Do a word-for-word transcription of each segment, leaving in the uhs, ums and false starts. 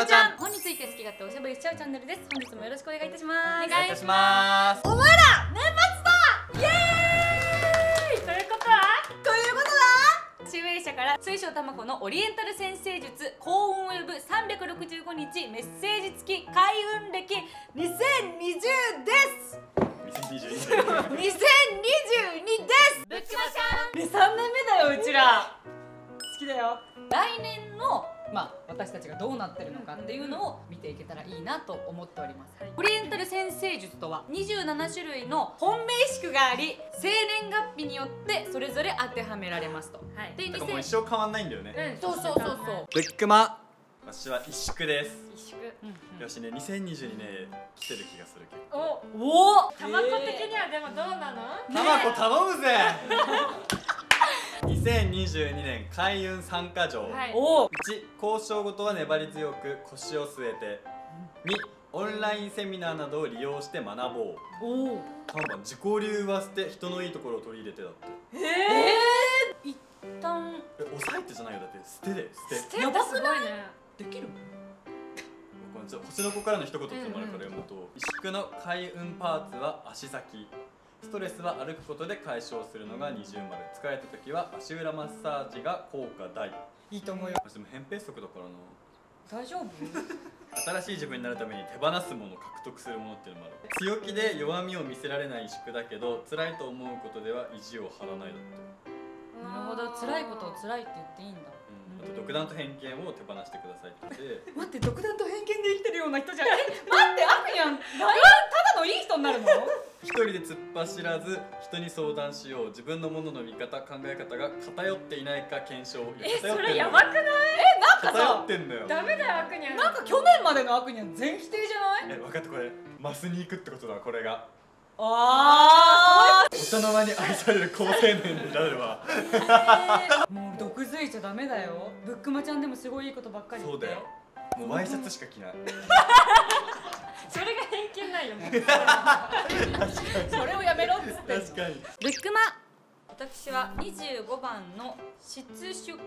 まちゃん本について好き勝手おしゃべりしちゃうチャンネルです。本日もよろしくお願いいたします。お願いいたします。お前ら年末だ。イエーイ。ということはということだ。集英社から水晶玉子のオリエンタル占星術幸運を呼ぶさんびゃくろくじゅうごにちメッセージ付き開運歴にせんにじゅうです。にせんにじゅうにです。ぶっちましゃん。さんねんめだようちら。好きだよ。来年のまあ私たちがどうなってるのかっていうのを見ていけたらいいなと思っております。オリエンタル占星術とはにじゅうななしゅるいの本命宿があり、生年月日によってそれぞれ当てはめられますと。はい、で、だからもう一生変わんないんだよね。うん、そうそうそうそう。ブックマ私は一宿です。一宿。よしね、にせんにじゅうにね来てる気がするけど。おお。たまこ的にはでもどうなの？たまこ頼むぜ。にせんにじゅうにねん開運三か条、はい、いち交渉事は粘り強く腰を据えて、にオンラインセミナーなどを利用して学ぼう、おさんばん自己流は捨て人のいいところを取り入れてだって。へえー、一旦え抑えてじゃないよ、だって捨てで捨てやばくない？できる？星の子からの一言ってもあるから読むと、萎縮の開運パーツは足先、ストレスは歩くことで解消するのが二重丸、疲れた時は足裏マッサージが効果大。いいと思うよ。でも扁平足だからな。大丈夫？新しい自分になるために手放すもの、獲得するものっていうのもある。強気で弱みを見せられない萎縮だけど、辛いと思うことでは意地を張らないだって。なるほど、辛いことを辛いって言っていいんだ。あと独断と偏見を手放してくださいって。待って、独断と偏見で生きてるような人じゃん。え、待って、あるやん。ただのいい人になるの？一人で突っ走らず、人に相談しよう。自分のものの見方、考え方が偏っていないか検証。え、それやばくない？え、なんかさ、偏ってんだよ。ダメだよ、悪にゃん。なんか去年までの悪にゃん全否定じゃない？え、分かった、これマスに行くってことだ、これが。ああ、大人間に愛される好青年になるわ。もう毒づいちゃダメだよ。ブックマちゃんでもすごいいいことばっかり言って。そうだよ、もうワイシャツしか着ない。それが偏見ないよね。それをやめろっつって。確かに。ブックマ私はにじゅうごばんの失縮、に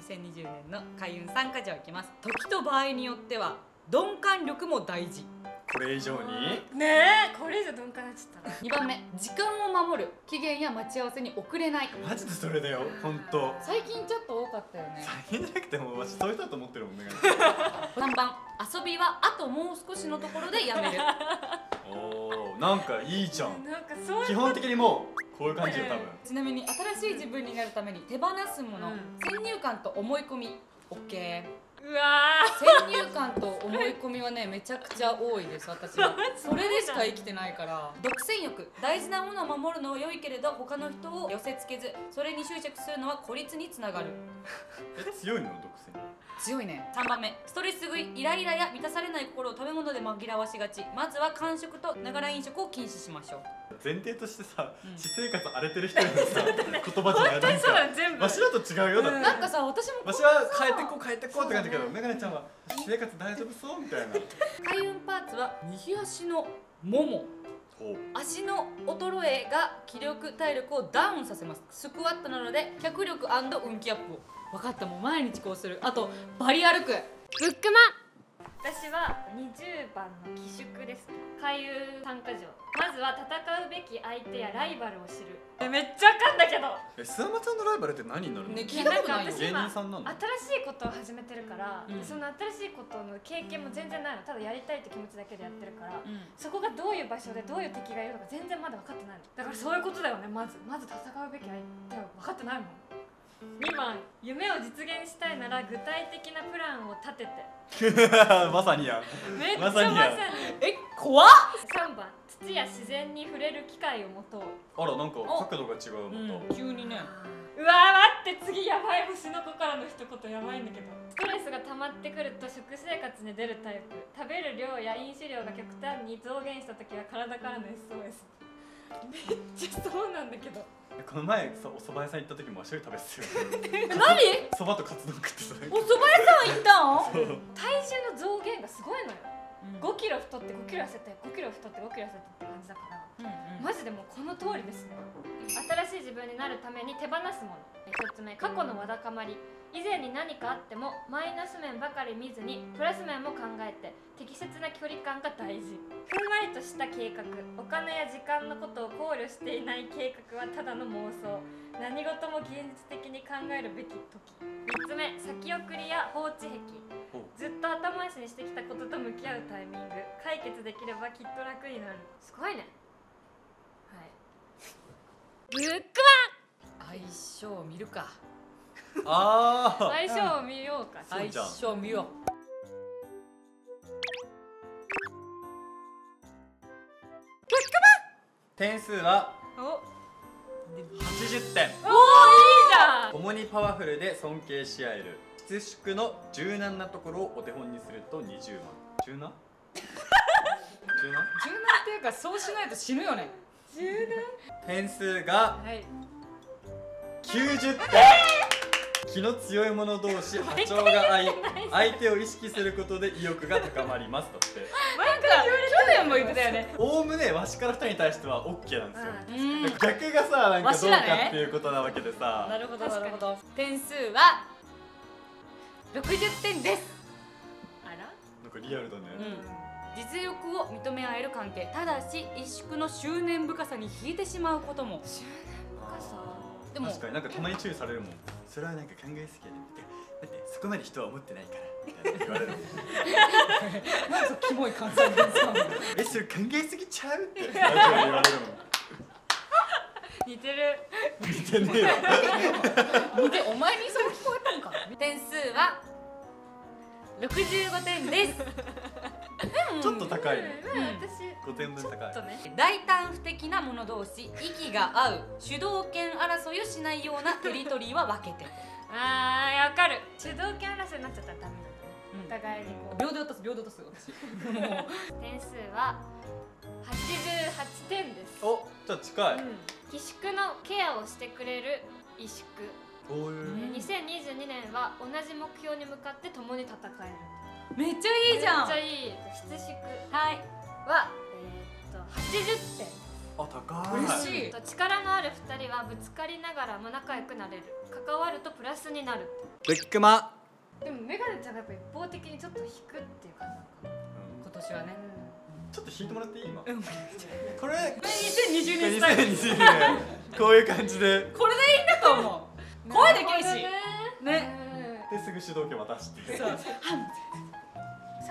せんにじゅうねんの開運参加者をいきます。時と場合によっては鈍感力も大事。これ以上にねえ、これ以上鈍感になっちゃった。にばんめ、時間を守る。期限や待ち合わせに遅れない。マジでそれだよ、ほんと。最近ちょっと多かったよね。最近じゃなくても私そういう人だと思ってるもんね。さんばん、遊びはあともう少しのところでやめる。おー、なんかいいじゃん。なんかそういう基本的にもうこういう感じよ、多分。ちなみに新しい自分になるために手放すもの、うん、先入観と思い込み OK。うわー、先入観と思い込みはねめちゃくちゃ多いです、私は。それでしか生きてないから。独占欲、大事なものを守るのは良いけれど他の人を寄せつけず、それに執着するのは孤立につながる。え、強いの？独占強いね。さんばんめ、ストレス食い。イライラや満たされない心を食べ物で紛らわしがち。まずは間食とながら飲食を禁止しましょう。前提としてさ、私生活荒れてる人のさ、言葉じゃないですか。わしらと違うよ。なんかさ、私もわしは変えてこう変えてこうって感じだけど、メガネちゃんは生活大丈夫そうみたいな。開運パーツは右足のもも。足の衰えが気力体力をダウンさせます。スクワットなので脚力&運気アップを。分かった、もう毎日こうする。あとバリ歩く。ブックマ私はにじゅうばんの寄宿です。開運参加条。まずは戦うべき相手やライバルを知る。え、めっちゃわかんだけど。え、すあまちゃんのライバルって何になるの？ね、聞いたことないよ。芸人さんなの？新しいことを始めてるから、うん、その新しいことの経験も全然ないの。ただやりたいって気持ちだけでやってるから、うん、そこがどういう場所でどういう敵がいるのか全然まだ分かってないの。だからそういうことだよね、まず。まず戦うべき相手は分かってないもん。にばん、夢を実現したいなら具体的なプランを立てて。まさにやん。めっちゃまさにやん。え、怖っ。さんばん、土や自然に触れる機会を持とう。あら、なんか角度が違うのと、うん、急にね。うわー、待って、次やばい。星の子からの一言やばいんだけど、ストレスが溜まってくると食生活に出るタイプ。食べる量や飲酒量が極端に増減した時は体からの エスオーエス。 めっちゃそうなんだけど、この前さ、お蕎麦屋さん行った時も足を食べてたよ。何？蕎麦とカツ丼食ってた。お蕎麦屋さん行ったの？体重の増減がすごいのよ。ごキロ太ってごキロ痩せてごキロ太ってごキロ痩せてって感じだから、うんうん、マジでもうこの通りですね。新しい自分になるために手放すもの。ひとつめ、過去のわだかまり。以前に何かあってもマイナス面ばかり見ずにプラス面も考えて適切な距離感が大事。ふんわりとした計画、お金や時間のことを考慮していない計画はただの妄想。何事も現実的に考えるべき時。みっつめ、先送りや放置癖。ずっと後回しにしてきたことと向き合うタイミング。解決できればきっと楽になる。すごいね。はい、ブックワン。相性を見るか。ああ、相性を見ようか。相性を見よう。点数ははちじゅってん。おお、いいじゃん。共にパワフルで尊敬し合える。質縮の柔軟なところをお手本にするとにじゅうまん。柔軟？柔軟？柔軟っていうか、そうしないと死ぬよね。柔軟？点数がきゅうじゅってん。気の強い者同士波長が合い、相手を意識することで意欲が高まります。だってなんか去年も言ってたよね。おおむねわしからふたりに対してはオッケーなんですよ。逆がさ、なんかどうかっていうことなわけでさ。なるほどなるほど。点数はろくじゅってんです。あら、なんかリアルだね。実力を認め合える関係。ただし萎縮の執念深さに引いてしまうことも。執念深さ。でも確かになんかたまに注意されるもん。それはなんか考えすぎやねん。だってそこまで人は思ってないからみたいな言われるもん。なんでそのキモい関西弁さん。え、それ考えすぎちゃうって言われるもん。似てる。似てねえよ。似て、お前にそう聞こえたんか。点数はろくじゅうごてんです。ちょっと高いね。私ごてんぶん高い。大胆不敵な者同士、息が合う、主導権争いをしないようなテリトリーは分けて。ああ、分かる。主導権争いになっちゃったらダメだね。お互いにこう平等とす平等とす私。点数ははちじゅうはってんです。お、じゃあ近い。寄宿のケアをしてくれる萎縮。にせんにじゅうにねんは同じ目標に向かって共に戦える。めっちゃいいじゃん。めっちゃいい。質縮、はい、はえっとはちじゅってん。あ、高い。嬉しい。力のあるふたりはぶつかりながらも仲良くなれる。関わるとプラスになる。ブックマ。でもメガネちゃんがやっぱ一方的にちょっと引くっていう感じなのかな、今年はね。ちょっと引いてもらっていい？今これにせんにじゅうねんスタイル。こういう感じでこれでいいんだと思う。声でけえしね。ですぐ主導権渡して。さ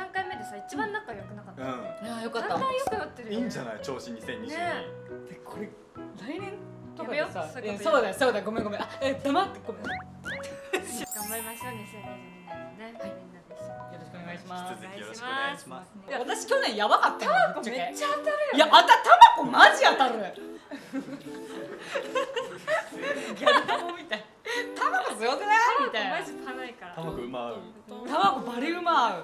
んかいめでさ、一番仲良くなかった。いや、よかった。だんだん良くなってる。いいんじゃない、調子にせんにじゅうに。で、これ来年とかでさ。そうだそうだ、ごめんごめん。あ、え、黙ってごめん。頑張りましょう、にせんにじゅうにねんもね。はい、よろしくお願いします。引き続きよろしくお願いします。私去年やばかった。タバコめっちゃ当たるよ。いや、あたタバコマジ当たる。ギャルタモみたい。タバコ強くないみたいな。マジパないから。タバコうまう。タバコバリうまう。